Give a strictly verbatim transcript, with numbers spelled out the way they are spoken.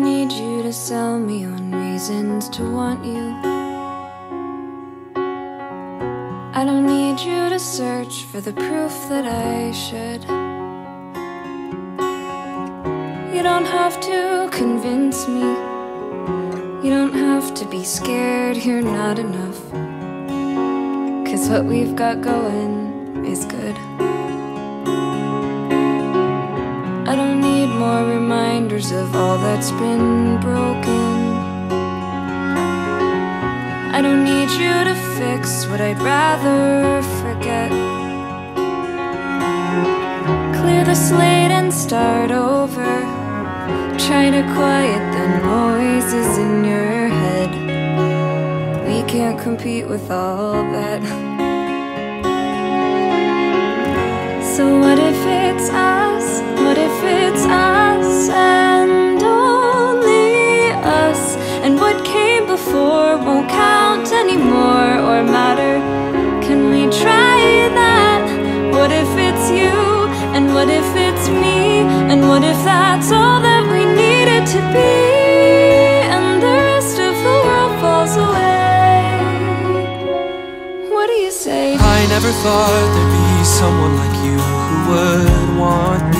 need you to sell me on reasons to want you. I don't need you to search for the proof that I should. You don't have to convince me. You don't have to be scared, you're not enough. 'Cause what we've got going is good. I don't need more reminders of all that's been broken. I don't need you to fix what I'd rather forget. Clear the slate and start over. Try to quiet the noises in your head. We can't compete with all that. So what if it's us? What if it's us and only us? And what came before won't count anymore or matter. Can we try that? What if it's you? And what if it's me? And what if that's all that we needed to be? And the rest of the world falls away. What do you say? I never thought there'd be someone like you who would want me.